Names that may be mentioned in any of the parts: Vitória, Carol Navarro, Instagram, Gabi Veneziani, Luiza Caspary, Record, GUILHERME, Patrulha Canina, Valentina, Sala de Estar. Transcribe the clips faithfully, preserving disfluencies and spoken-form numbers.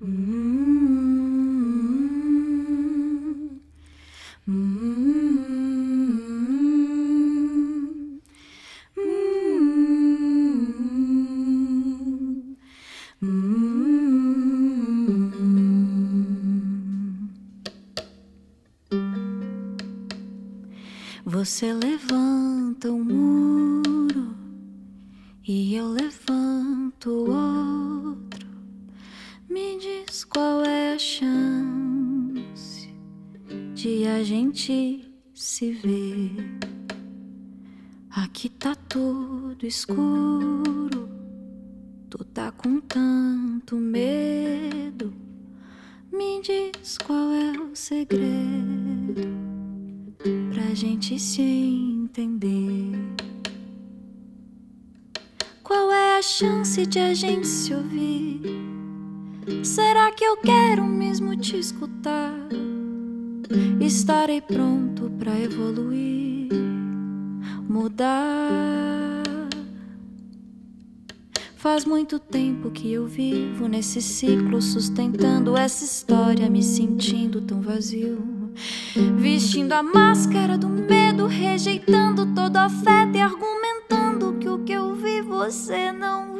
Hum, hum, hum, hum, hum. Você levanta um muro e eu levanto outro. Me diz qual é a chance de a gente se ver. Aqui tá tudo escuro, tu tá com tanto medo. Me diz qual é o segredo pra gente se entender. Qual é a chance de a gente se ouvir? Será que eu quero mesmo te escutar? Estarei pronto pra evoluir, mudar. Faz muito tempo que eu vivo nesse ciclo, sustentando essa história, me sentindo tão vazio, vestindo a máscara do medo, rejeitando todo afeto e argumentando que o que eu vi você não viu.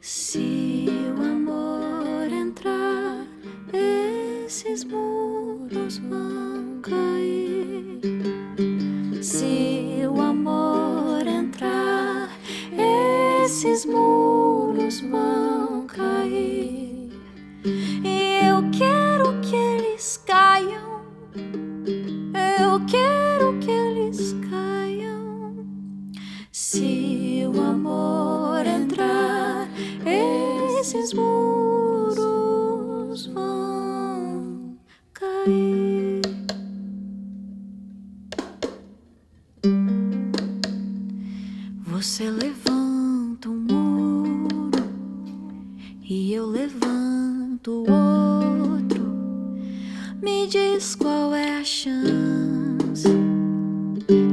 Se o amor entrar, esses muros vão cair. Se o amor entrar, esses muros vão cair. E eu quero que eles caiam. Eu quero que eles caiam. Se o amor entrar, esses muros vão cair. Você levanta um muro e eu levanto outro. Me diz qual é a chance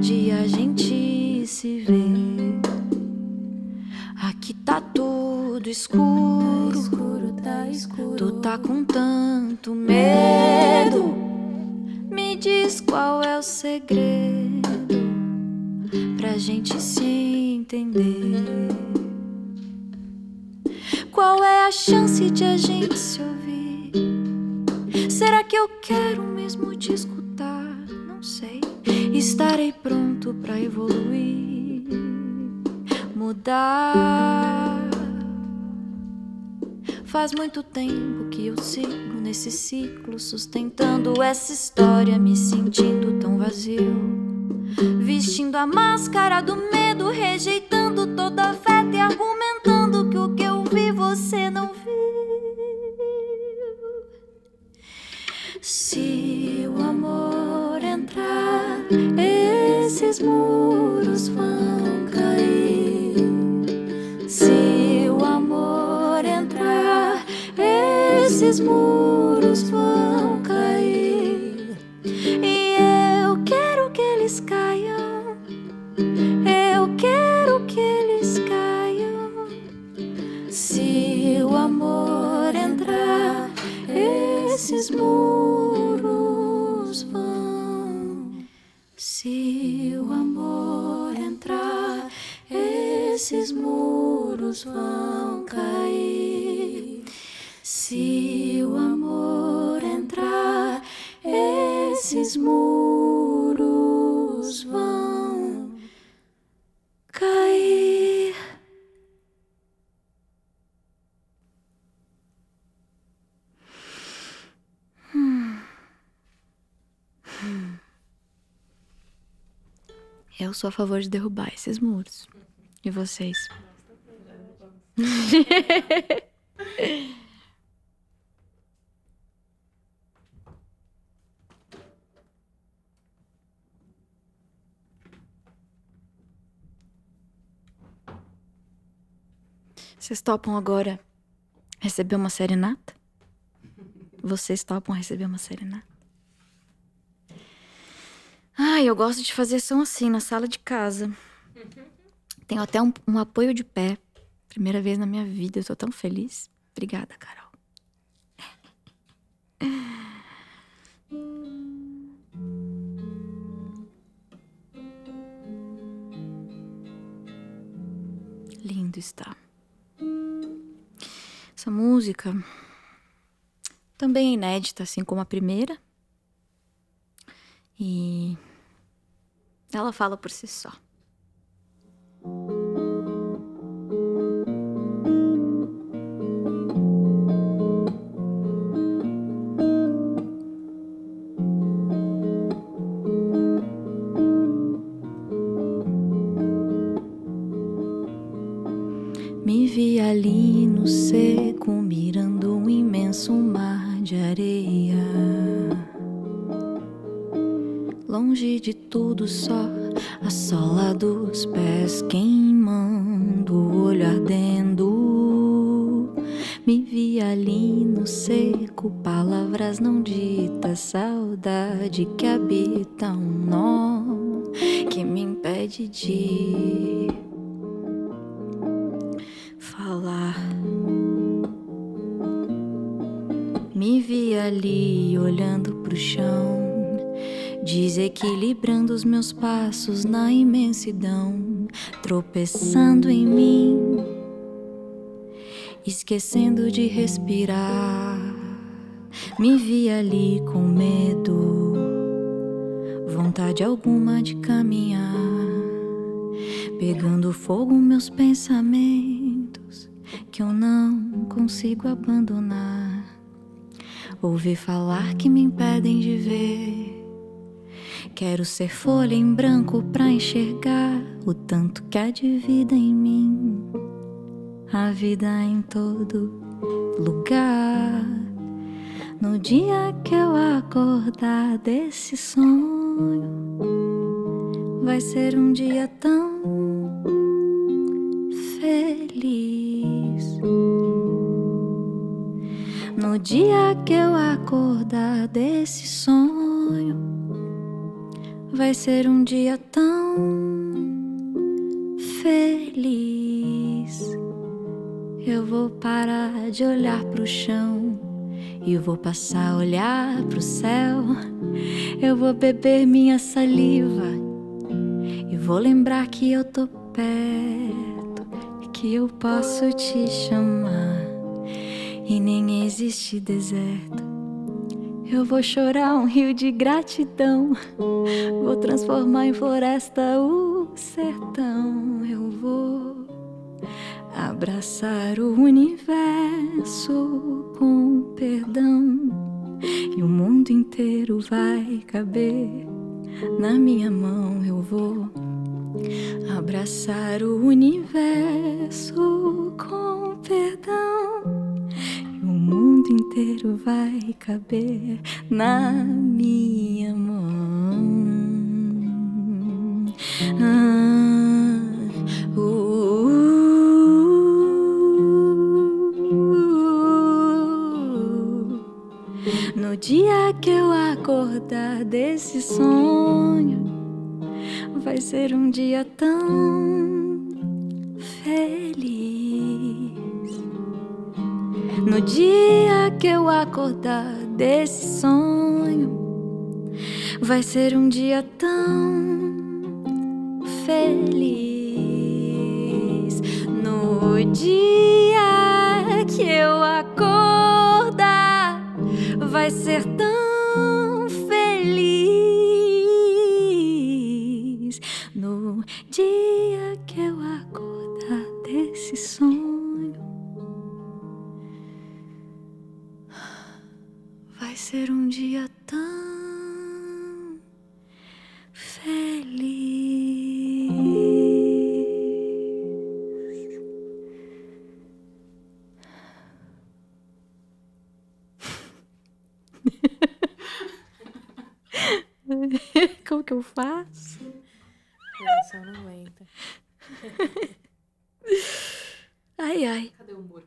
de a gente se ver. Aqui tá tudo escuro, tá escuro, tá escuro. Tu tá com tanto medo. Me diz qual é o segredo pra gente se entender. Qual é a chance de a gente se ouvir? Será que eu quero mesmo te escutar? Não sei. Estarei pronto pra evoluir, mudar. Faz muito tempo que eu sigo nesse ciclo, sustentando essa história, me sentindo tão vazio, vestindo a máscara do medo, rejeitando todo afeto e argumentando que o que eu vi você não viu. Se o amor entrar, esses muros vão cair. Se o amor entrar, esses muros vão cair. E eu quero que eles caiam. Eu quero que eles caiam. Se o amor entrar, esses muros vão. Se o amor entrar, esses muros vão cair. Se o amor entrar, esses muros vão cair. Hum. Hum. Eu sou a favor de derrubar esses muros. E vocês? Vocês topam agora receber uma serenata? Vocês topam receber uma serenata? Ai, eu gosto de fazer som assim, na sala de casa. Tenho até um, um apoio de pé Primeira vez na minha vida, eu tô tão feliz. Obrigada, Carol. Lindo está. Essa música também é inédita, assim como a primeira. E ela fala por si só. Me vi ali no seco, mirando um imenso mar de areia. Longe de tudo, só a sola dos pés queimando, o olho ardendo. Me vi ali no seco, palavras não ditas, saudade que habita um nó que me impede de falar. Me vi ali olhando pro chão, desequilibrando os meus passos na imensidão, tropeçando em mim, esquecendo de respirar. Me vi ali com medo, vontade alguma de caminhar, pegando fogo meus pensamentos que eu não consigo abandonar. Ouvi falar que me impedem de ver. Quero ser folha em branco pra enxergar o tanto que há de vida em mim, a vida em todo lugar. No dia que eu acordar desse sonho, vai ser um dia tão feliz. No dia que eu acordar desse sonho, vai ser um dia tão feliz. Eu vou parar de olhar pro chão e vou passar a olhar pro céu. Eu vou beber minha saliva e vou lembrar que eu tô perto, que eu posso te chamar e nem existe deserto. Eu vou chorar um rio de gratidão, vou transformar em floresta o sertão. Eu vou abraçar o universo com perdão, e o mundo inteiro vai caber na minha mão. Eu vou abraçar o universo com perdão, o mundo inteiro vai caber na minha mão. Ah, uh, uh, uh, uh. No dia que eu acordar desse sonho, vai ser um dia tão feliz. No dia que eu acordar desse sonho, vai ser um dia tão feliz. No dia que eu acordar, vai ser tão feliz. No dia que eu acordar desse sonho, vai ser um dia tão feliz. Como que eu faço? O coração não aguenta. Ai, ai. Cadê o humor?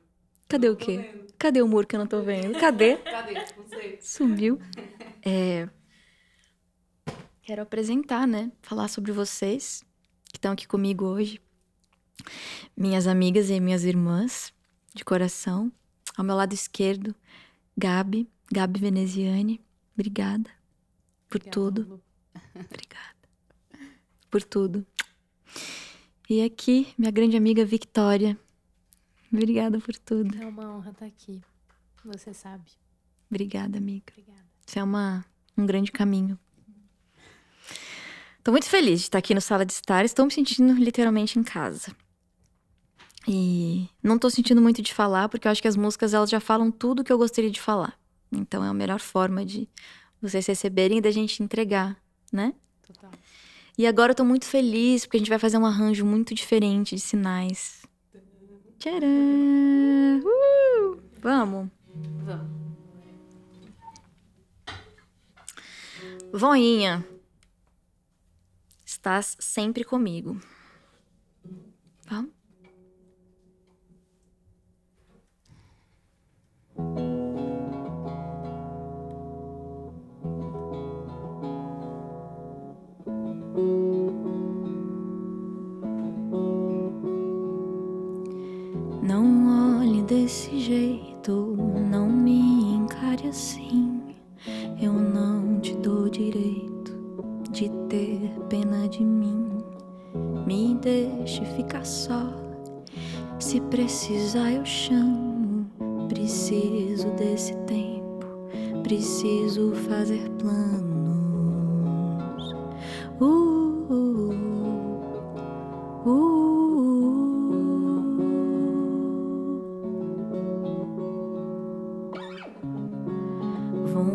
Cadê o quê? Cadê o humor que eu não tô vendo? Cadê? Cadê? Não sei. Sumiu. É... Quero apresentar, né? Falar sobre vocês que estão aqui comigo hoje. minhas amigas e minhas irmãs de coração. Ao meu lado esquerdo, Gabi, Gabi Veneziani, obrigada por obrigada, tudo. Lu. Obrigada por tudo. E aqui, minha grande amiga Vitória, obrigada por tudo. É uma honra estar aqui, você sabe. Obrigada, amiga. Obrigada. Isso é uma, um grande caminho. Estou muito feliz de estar aqui no Sala de Estar. Estou me sentindo literalmente em casa. E não estou sentindo muito de falar, porque eu acho que as músicas elas já falam tudo que eu gostaria de falar. Então é a melhor forma de vocês receberem e da gente entregar, né? Total. E agora eu tô muito feliz, porque a gente vai fazer um arranjo muito diferente de sinais. Tcharam! Uh! Vamos? Vamos. Voinha, estás sempre comigo. Vamos? Não olhe desse jeito, não me encare assim. Eu não te dou direito de ter pena de mim. Me deixe ficar só, se precisar eu chamo. Preciso desse tempo, preciso fazer planos. Uh, uh, uh, uh.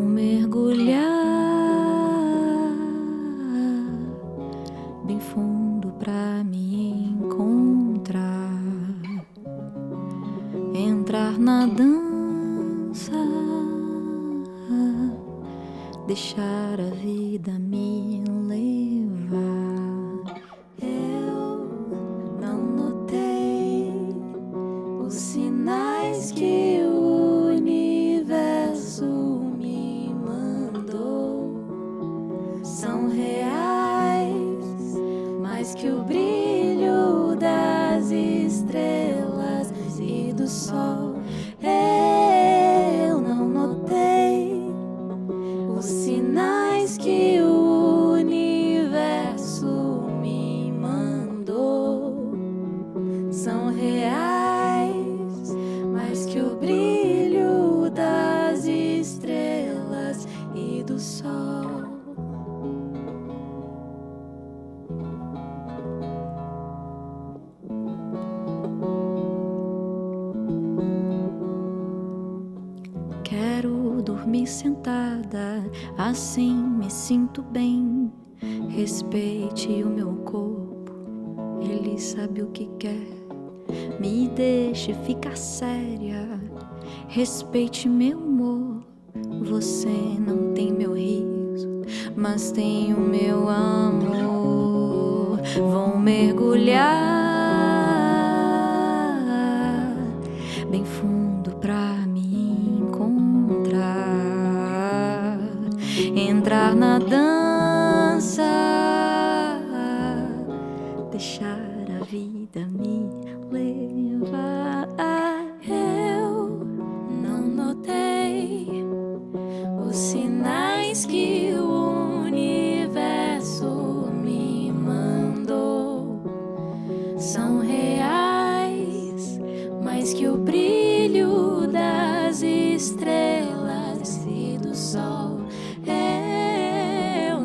Mergulhar bem fundo pra me encontrar, entrar na dança, deixar a vida me levar. Eu não notei os sinais que o universo são reais, mais que o brilho das estrelas e do sol. Eu não notei os sinais que o universo me mandou. São reais, mais que o brilho das estrelas e do sol. Dormir sentada, assim me sinto bem. Respeite o meu corpo, ele sabe o que quer. Me deixe ficar séria, respeite meu humor. Você não tem meu riso, mas tem o meu amor. Vou mergulhar bem fundo pra entrar na dança, deixar a vida me levar. Eu não notei os sinais que o universo me mandou. São reais, mais que o brilho das estrelas e do sol. Eu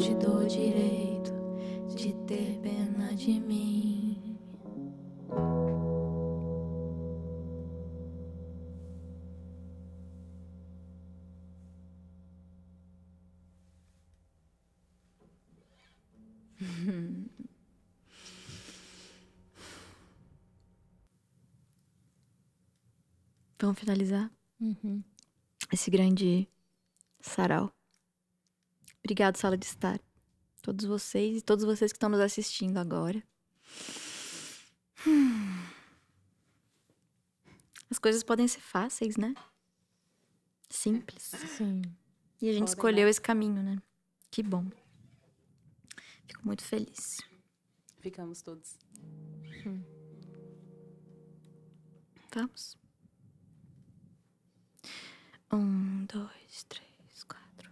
te dou direito de ter pena de mim. Vamos finalizar? Uhum. Esse grande sarau. Obrigado, Sala de Estar. Todos vocês e todos vocês que estão nos assistindo agora. As coisas podem ser fáceis, né? Simples. Sim. E a gente escolheu esse caminho, né? Que bom. Fico muito feliz. Ficamos todos. Hum. Vamos. Um, dois, três, quatro.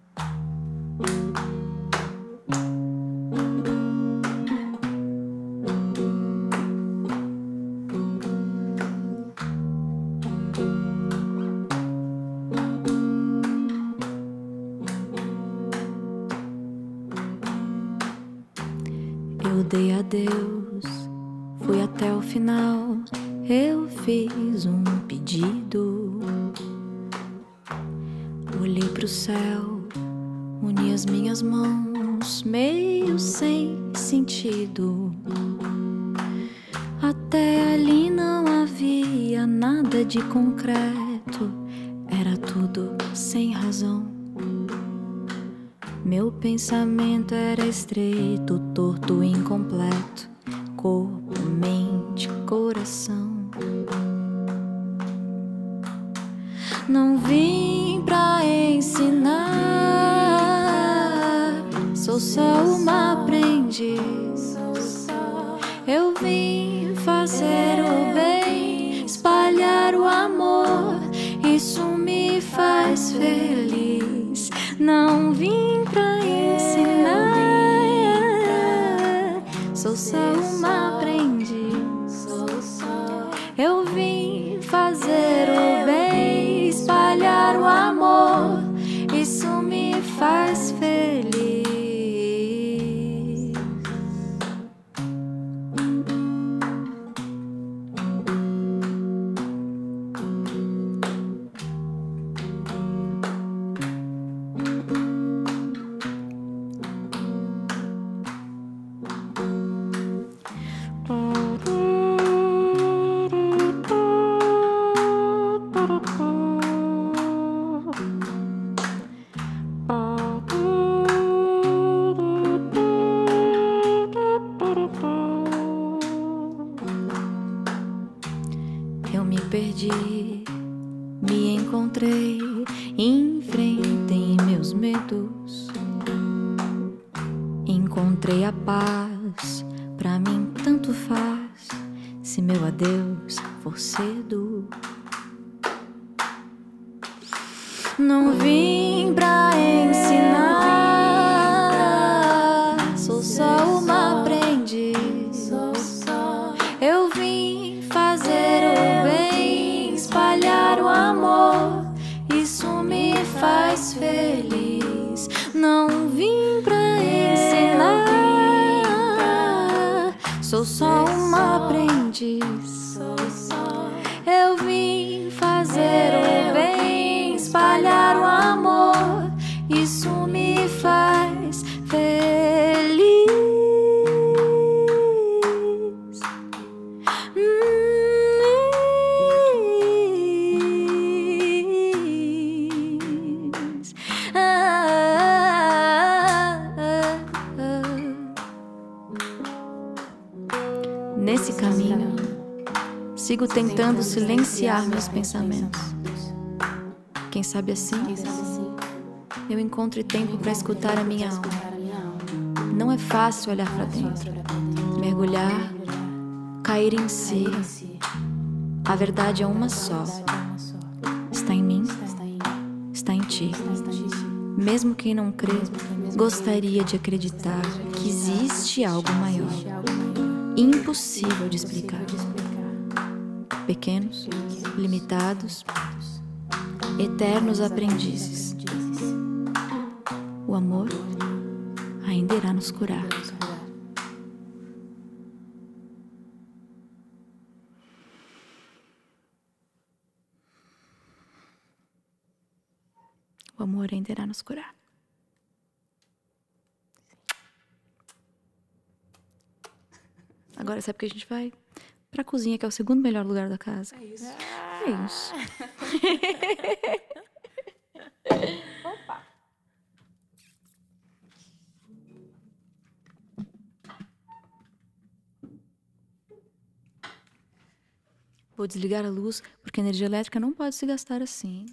Eu dei adeus, fui até o final. Eu fiz um pedido. Olhei pro céu, uni as minhas mãos, meio sem sentido. Até ali não havia nada de concreto, era tudo sem razão. Meu pensamento era estreito, torto, incompleto, corpo, mente, coração. Não vim pra ensinar, sou só uma aprendiz. Eu vim fazer o bem, espalhar o amor, isso me faz feliz. Não vim pra ensinar, sou só uma aprendiz. Eu vim fazer o bem, espalhar o amor, isso me faz feliz. Me encontrei, enfrentei meus medos, encontrei a paz. Pra mim tanto faz se meu adeus for cedo. Não vim pra ensinar, sou só uma aprendiz. Eu vim fazer o bem, espalhar o amor, isso me faz feliz. Não vim pra ensinar, sou só uma aprendiz. Eu vim fazer o bem, espalhar o amor, isso me faz feliz. Nesse caminho, sigo tentando silenciar meus pensamentos. Quem sabe assim, eu encontro tempo para escutar a minha alma. Não é fácil olhar para dentro, mergulhar, cair em si. A verdade é uma só. Está em mim, está em ti. Mesmo quem não crê, gostaria de acreditar que existe algo maior. Impossível de explicar. Pequenos, limitados, eternos aprendizes. O amor, a ainda irá nos curar. O amor ainda irá nos curar. Agora, sabe o que a gente vai? Pra cozinha, que é o segundo melhor lugar da casa. É isso. É isso. Opa! Vou desligar a luz, porque a energia elétrica não pode se gastar assim.